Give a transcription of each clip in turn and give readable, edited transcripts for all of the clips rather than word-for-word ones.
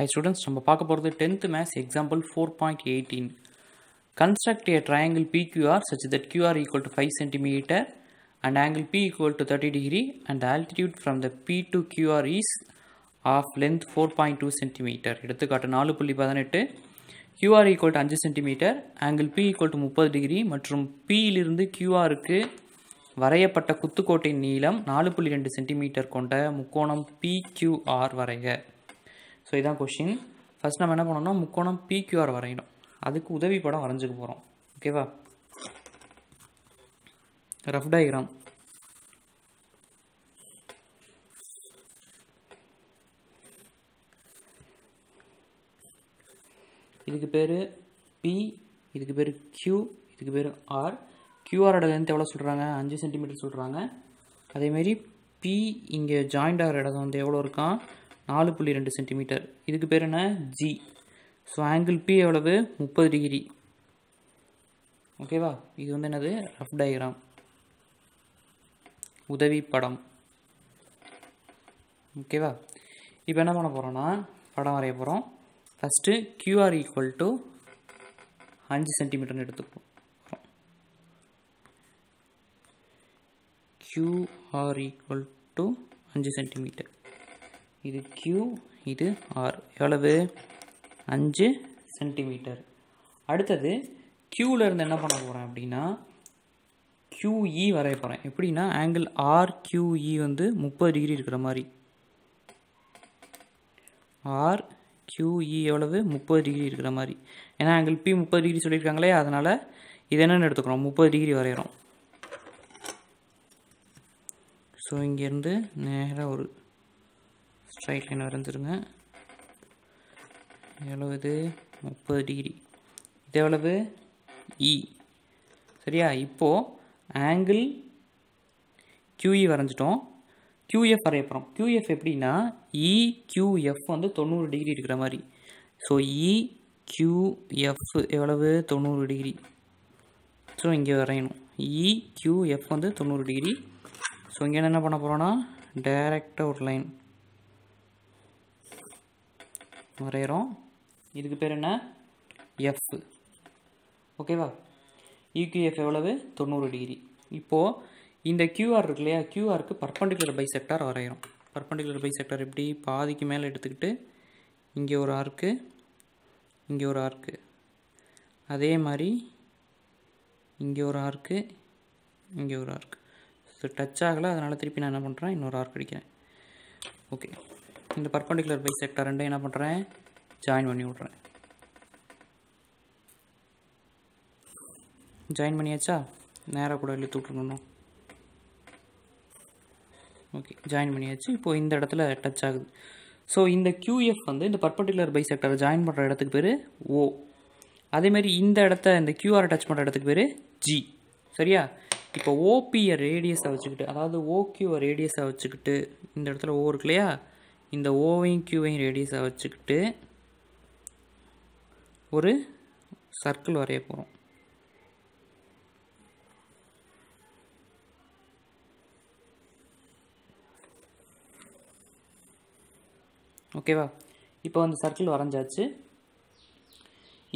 Hi students, நம்ம பார்க்க போறது 10th maths example 4.18. Construct a triangle PQR such that QR equal to 5 cm and angle P equal to 30 degree and the altitude from the P to QR is of length 4.2 cm. எடுத்துக்காட்டு 4.18 QR equal to 5 cm, angle P equal to 30 degree மற்றும் P இலிருந்து QR க்கு வரையப்பட்ட குத்துக்கோட்டின் நீளம் 4.2 cm கொண்ட முக்கோணம் PQR வரைக. So इधर क्वेश्चन फर्स्ट ना मैंने बोला मुकोणम PQR वाले इनो आदि को उधर भी पढ़ा वारंजक बोलो ओके बा रफ डायग्राम इधर के पेरे P इधर के पेरे Q इधर के पेरे R QR अड़ा देने वाला सुट रहा है 5 सेंटीमीटर सुट रहा है अरे मेरी P इंगे जॉइंट आ रहा था उन देवल और कहाँ 4.2 सेंटीमीटर இதுக்கு பேர் என்ன G சோ ஆங்கிள் P எவ்வளவு 30 டிகிரி ஓகேவா இது வந்து என்னது ரஃப் டயகிராம் உதவி படம் ஓகேவா இப்போ என்ன பண்ண போறோம்னா படம் வரைய போறோம் ஃபர்ஸ்ட் QR = 5 செமீ ன்னு எடுத்துப்போம் QR = 5 செமீ இது Q இது R எவ்வளவு 5 cm அடுத்து Q ல இருந்து என்ன பண்ண போறேன் அப்படினா QE வரைய போறேன் எப்படினா ஆங்கிள் RQE வந்து 30 டிகிரி இருக்குற மாதிரி RQE எவ்வளவு 30 டிகிரி இருக்குற மாதிரி ஏனா ஆங்கிள் P 30 டிகிரி சொல்லிருக்காங்களே அதனால இது என்னன்னு எடுத்துக்கறோம் 30 டிகிரி வரையறோம் சோ இங்க இருந்து நேரா ஒரு स्ट्राइट लाइन வரையந்துருங்க 70 30 டிகிரி இதெவ்வளவு E சரியா இப்போ ஆங்கிள் QE வரையந்துட்டோம் QF வரைய போறோம் QF எப்படினா EQF வந்து 90 டிகிரி இருக்குற மாதிரி சோ EQF எவ்வளவு 90 டிகிரி சோ இங்க வரையணும் EQF வந்து 90 டிகிரி சோ இங்க என்ன பண்ண போறோம்னா டைரக்ட்டா ஒரு லைன் வரையறோம் இதுக்கு பேர் என்ன F ஓகேவா EQF எவ்வளவு 90 டிகிரி இப்போ இந்த QR இருக்குலையா QR க்கு perpendicular bisector வரையறோம் perpendicular bisector இப்படி பாதிக்கு மேல எடுத்துக்கிட்டு இங்க ஒரு ஆர்க் அதே மாதிரி இங்க ஒரு ஆர்க் சோ டச் ஆகல அதனால திருப்பி நான் என்ன பண்றேன் இன்னொரு ஆர்க் அடிக்கிறேன் ஓகே இந்த பர்பெண்டிகுலர் பைசெக்டர் ரெண்டையும் என்ன பண்றேன் ஜாயின் பண்ணி விடுறேன் ஜாயின் பண்ணியாச்சா நேரா கூட இழுத்து விட்டுறணும் ஓகே ஜாயின் பண்ணியாச்சு இப்போ இந்த இடத்துல டச் ஆகுது சோ இந்த QF வந்து இந்த பர்பெண்டிகுலர் பைசெக்டரை ஜாயின் பண்ற இடத்துக்கு பேரு O அதே மாதிரி இந்த இடத்தை இந்த QR டச் பண்ற இடத்துக்கு பேரு G சரியா இப்போ OP ரேடியஸ வச்சிட்டு அதாவது OQ ரேடியஸ வச்சிட்டு இந்த இடத்துல O இருக்குலையா இந்த ஓவையும் கியூவையும் ரேடியஸா வச்சுக்கிட்டு ஒரு சர்க்கிள் வரைய போறோம் ஓகேவா இப்போ அந்த சர்க்கிள் வரைஞ்சாச்சு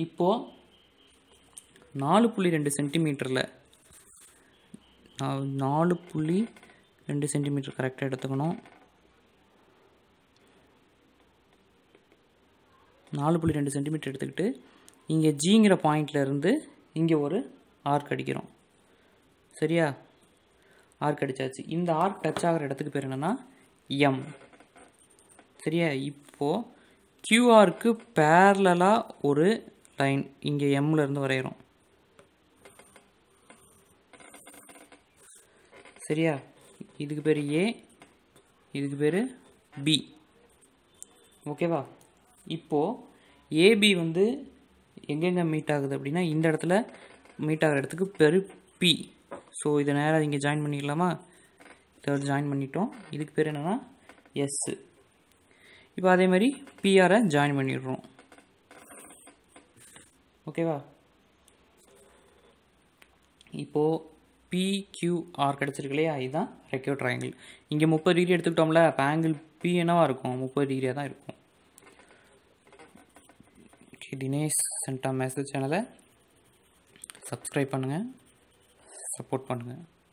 இப்போ 4.2 சென்டிமீட்டர்ல 4.2 சென்டிமீட்டர் கரெக்ட்டா எடுத்துக்கணும் 4.2 cm எடுத்துக்கிட்டு இங்க ஜிங்கற பாயிண்ட்ல இருந்து இங்க ஒரு ஆர்க் அடிக்கிறோம் சரியா ஆர்க் அடிச்சாச்சு இந்த ஆர்க் டச் ஆகற இடத்துக்கு பேர் என்னன்னா M சரியா இப்போ QR க்கு parallel-ஆ ஒரு லைன் இங்க M ல இருந்து வரையறோம் சரியா இதுக்கு பேர் A இதுக்கு பேர் B ஓகேவா இப்போ AB வந்து எங்கங்க மீட் ஆகுது அப்படினா இந்த இடத்துல மீட் ஆகற இடத்துக்கு பேரு P சோ இத நேரா இங்க ஜாயின் பண்ணிடலாமா இத ஜாயின் பண்ணிட்டோம் இதுக்கு பேர் என்னன்னா S இப்போ அதே மாதிரி PR ஐ ஜாயின் பண்ணிடுறோம் ஓகேவா இப்போ PQR கிடைச்சிருக்குலையா இதுதான் ரெக்யூட் ட்ரையாங்கிள் இங்க 30 டிகிரி எடுத்துட்டோம்ல ஆங்கிள் P என்னவா இருக்கும் 30 டிகிரியா தான் இருக்கும் Dinesh Centum Maths channel subscribe பண்ணுங்க, support பண்ணுங்க.